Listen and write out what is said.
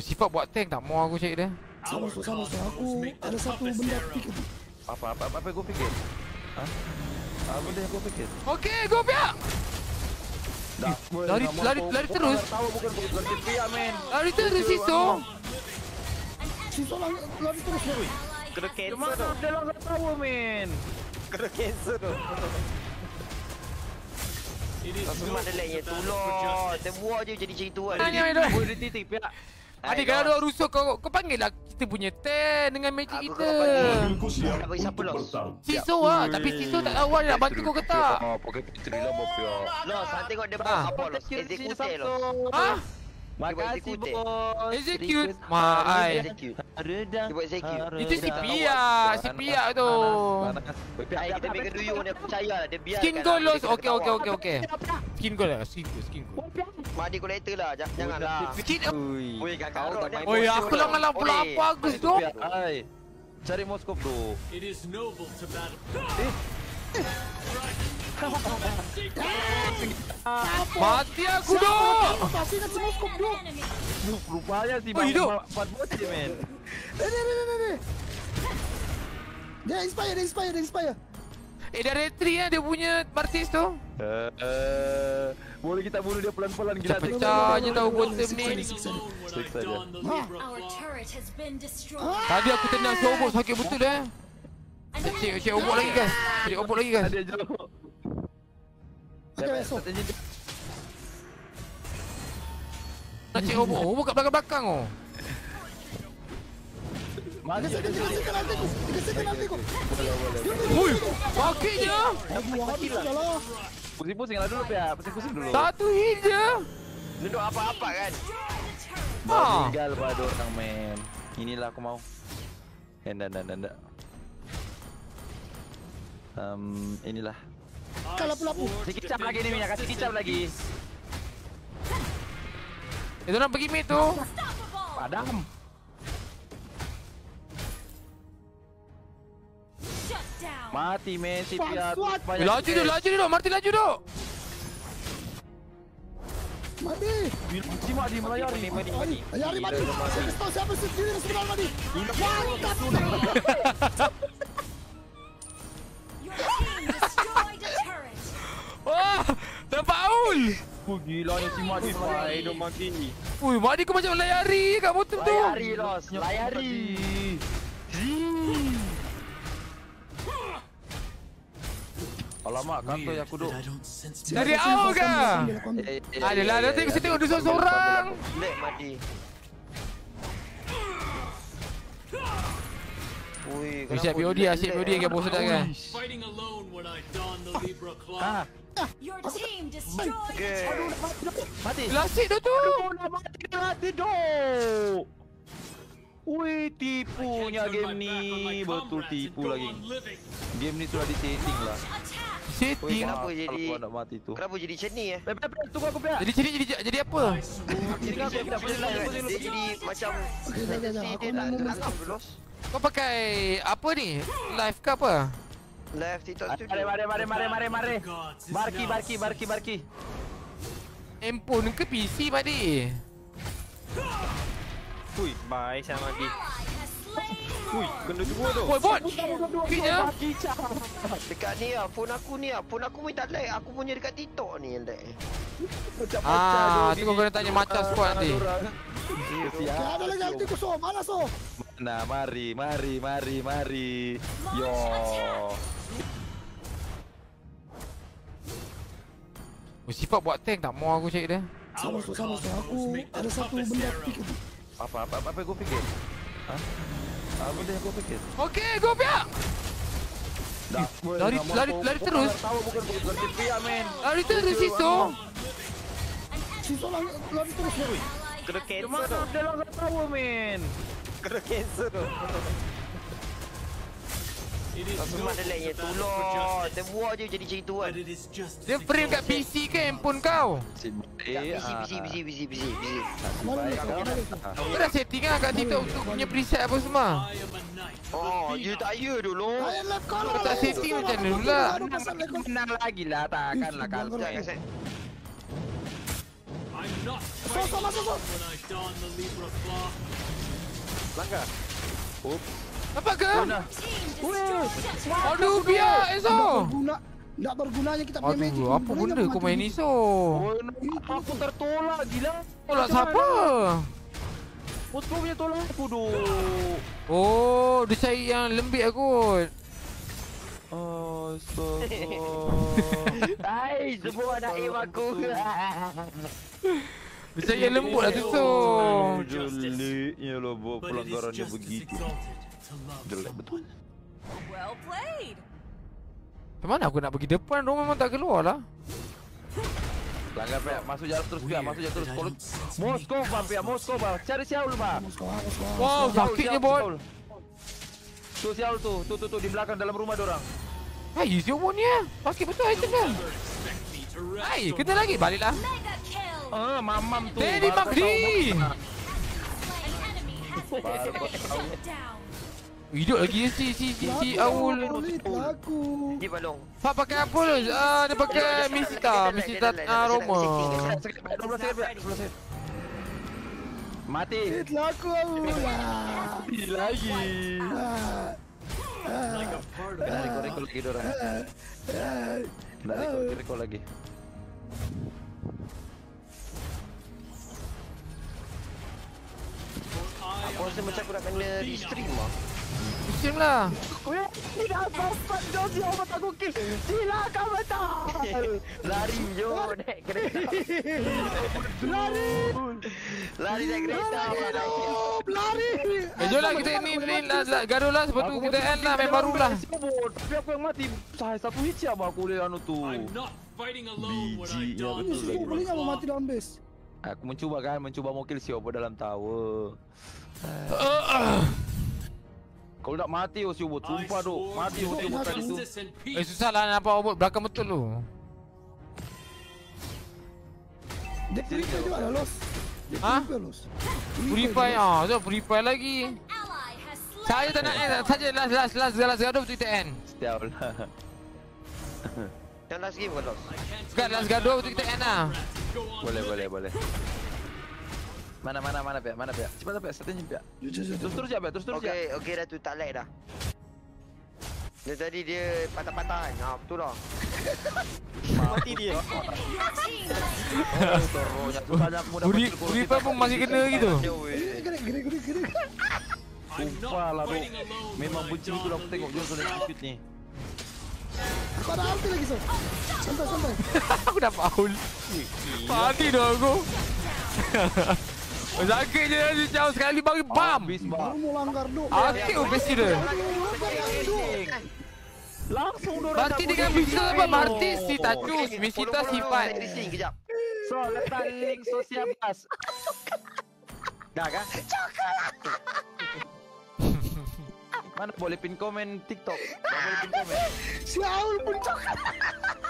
Sifat buat tank tak mau aku cari dia. Sama-sama aku ada satu benda fikir. Apa gua fikir? Hah? Apa dia gua fikir? Okey, gua pihak. Lari terus. Tahu bukan pihak men. Lari terus situ. Situ lari terus weh. Kena cancel tu. Dia langsung tahu men. Kena cancel tu. Semua ada lainnya tolong. Terbuah je jadi cerita kan. Boleh titik pihak. Adik kalau rusuh kau panggil lah kita punya tank dengan magic kita. Nak bagi siapa los? Siso ah, tapi Siso tak tahu nak bantu kau ke tak. Ha, pakai petrila bopia. Los, hantar kau depan apa los? Execute los. Ha? Makasih bos. Execute. Mai. Redang. Itu si pia, si pia tu. Kita bagi duyung dia percayalah dia biarkan. Skin gold los. Okey. Skin gold. Mari kau letter lah, janganlah. Oi, kau tak main. Oi, aku lawan pula apa Agus tu? Ai. Cari Moskop tu. It is noble to battle. Mati aku tu. Pasti nak Moskop tu. Rupanya si buat bocil men. Eh. Dia inspire. Eh, dah retri lah dia punya Martis tu. Boleh kita bunuh dia pelan-pelan. Gila pecah je tahu bottom ni. Siksa dia. Tadi aku tendang si obok sakit betul dah. Cik obok lagi guys. Dia jelok. Nak cik obok. Obok kat belakang-belakang oh. Tiga second nanti aku. Hui, pakitnya. Pusing-pusinglah dulu ya, Satu hijau. Duduk apa-apa kan. Tinggal pada orang men. Inilah aku mau. Hendak. Inilah. Kalapu-lapu. Dikicap lagi ni minyak, kasih kicap lagi. Itu orang pergi mid tu. Padam. Mati men, si pihak banyak. Laju dulu, Marti laju dulu. Mati. Cima di melayari. Mati. Saya tahu siapa sendiri sebenarnya mati. Mantap. Wah, terpaul. Ku gila ni si Mati sampai hidup mati. Ui, Mati kau macam melayari kat motor tu. Melayari. Alamak, kantor yang aku duduk. Dari awal ke? Adalah, nanti kita tengok duduk seorang. Lek, mati. Siap BOD yang bosan dah kan? Mati. Lasik tu tu. Mati tu. Wih, tipunya game ni. Betul tipu lagi. Game ni sudah disetting lah. Setting apa jadi? Kenapa jadi macam ni eh? Tunggu aku pula. Jadi apa? Jadi macam kau pakai apa ni? Live ke apa? Live TikTok tu. Mari. Barki. Handphone ke PC tadi? Ui, baik sama lagi. Ui, kena dua tu. Oi, bot. Kejap. Dekat ni ah, phone aku pun tak lag. Aku punya dekat TikTok ni yang lag. Tunggu kena tanya macam squad nanti. Ada lagi aku kosong. Mana so? Nah, mari. Yo. Sifat buat tank tak mau aku cari dia. Sama-sama aku ada satu benda fikir. Apa gua fikir? Hah? Apa dia gua fikir? Okey, gua pihak. Lari terus. Tahu bukan pihak men. Lari terus Siso. Siso lari terus weh. Kena cancel tu. Dia langsung tahu men. Kena cancel tu. Semua ada lainnya tolong. Terbuah je jadi cerita kan. Dia frame kat PC ke handphone kau? PC. Kau dah setting lah kat TikTok untuk punya preset apa semua? Oh, you tak ya dulu. Kau tak setting macam mana dulu lah. Menang lagi lah, takkanlah kalah. masuk. Langgar. Oops. Apa ke? Aduh, biar Ezo. Nggak bergunanya kita punya magic. Aduh, apa benda kau main Ezo? Aku tertolak, gila. Tolak siapa? Aku punya tolak aku dulu. Oh, dia cari yang lembik aku. Oh, so. Hai, semua nak aim aku. Bisa yang lembut lah tu so. Jelek ya lo bawa pelanggaran dia begitu. Jelek betul. Well played. Mana aku nak pergi depan, dia memang tak keluar lah. Langgar pek, masuk jalan terus dia, masuk jalan terus. Moskov pek, Moskov cari Syaul bah. Wow, sakitnya bot. Tu Syaul tu di belakang dalam rumah dia orang. Hai, Ziomonia. Pakai betul item dia. Hai, kena lagi baliklah. Ah, mamam tu. Daddy Magdi. Hidup lagi si Aul. Di balong. Pak pakai apa tu? Ah, dia pakai Misita aroma. 12 second. Mati. Hit laku Aul. Mati lagi. Rekol lagi dorang. Rekol lagi. Aku rasa macam aku nak kena restream lah. Restream lah. Tidak dapat jauh si obat aku kill. Silakan betul. Lari jo naik kereta. Lari naik kereta. Lari. Jom lah kita ini lah. Gaduh lah sebab tu kita end lah. Memang baru lah. Tapi aku yang mati. Satu hit siapa aku boleh anu tu. BG ya betul lagi. Boleh tak mati dalam base? Aku mencuba mau kill si Obo dalam tower. Kalau tak mati si Obo, sumpah duk. Mati si Obo tadi tu. Susah lah nampak Obo belakang betul tu. Dia purify juga dah los. Ha? Purify ah, so purify lagi. Saya tak nak end saja last gaduh tu kita end. Setiap lah. Yang last game bukan loss. Bukan last gaduh tu kita end lah. Boleh. Mana pihak? Cepat pihak, setengah pihak. Terus pihak. Okey dah tu, tak lag dah. Dia tadi dia patah-patah kan? Haa, betul lah. Mati dia. Purify pun masih kena gitu. Gerak. Kumpah lah dok. Memang benci tu lah aku tengok Johnson yang cute ni. Aku ada ulti lagi so. Santai. Aku dah paul. Mati dah aku. Sakit je dia jauh sekali bagi bam. Baru mau langgar duk. Asyik obes dia. Langsung dorang. Berarti dengan bisa apa? Berarti si Tachus, Misita Sipat. Kejap. So, letak link sosial bas. Dah kah? Coklat. Mana boleh pin komen TikTok. Boleh pin komen. Syaul pun coklat.